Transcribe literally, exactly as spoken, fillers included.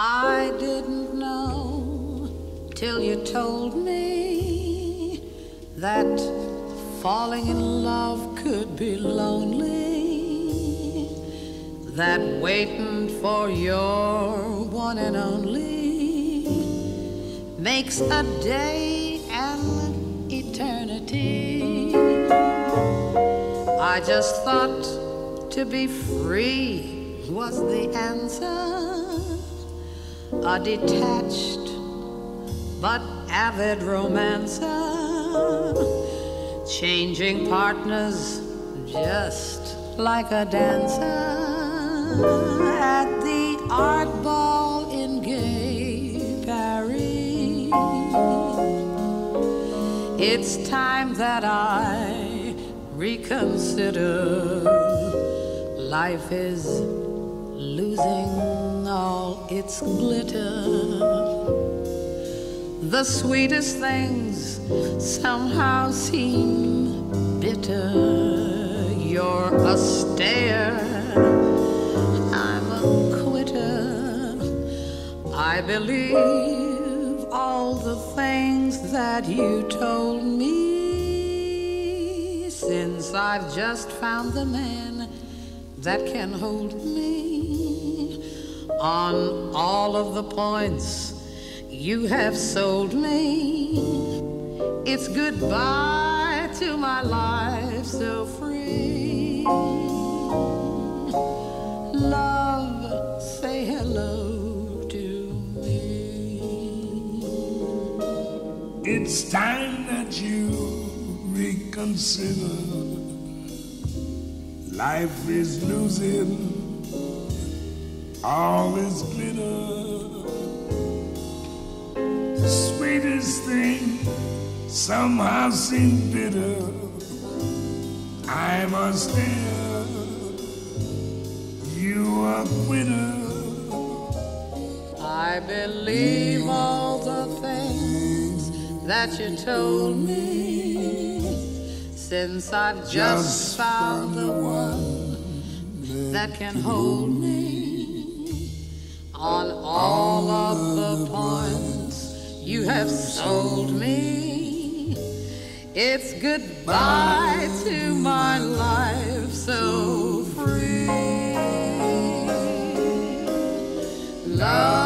I didn't know till you told me that falling in love could be lonely, that waiting for your one and only makes a day an eternity. I just thought to be free was the answer, a detached but avid romancer, changing partners just like a dancer at the art ball in gay Paris. It's time that I reconsider. Life is losing all its glitter. The sweetest things somehow seem bitter. You're a stayer, I'm a quitter. I believe all the things that you told me, since I've just found the man that can hold me on all of the points you have sold me. It's goodbye to my life so free. Love, say hello to me. It's time that you reconsider. Life is losing all its glitter. Sweetest thing somehow seems bitter. I'm a stayer, you a quitter. I believe all the things that you told me, since I've just, just found the one that can hold me on all of the points you have sold me. It's goodbye to my life so free. Love.